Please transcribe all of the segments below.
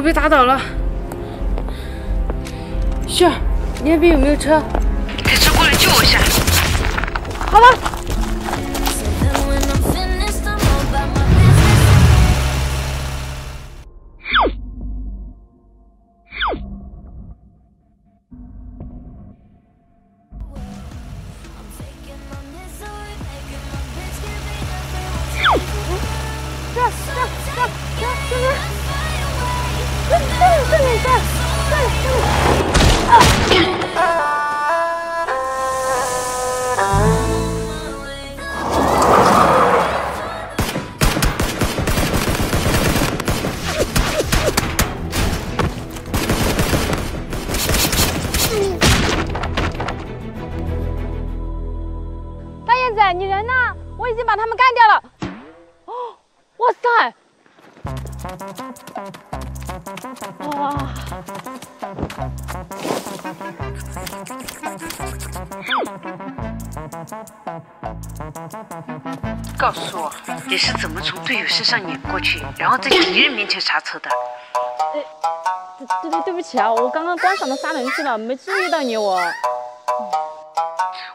我被打倒了。秀儿，你那边有没有车？开车过来救我一下。好了。你人呢？我已经把他们干掉了。哦，哇塞！哇！告诉我，你是怎么从队友身上碾过去，然后在敌人面前刹车的？对不起啊，我刚刚观赏到杀人去了，没注意到你我。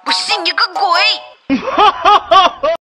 我信你个鬼！哈哈哈哈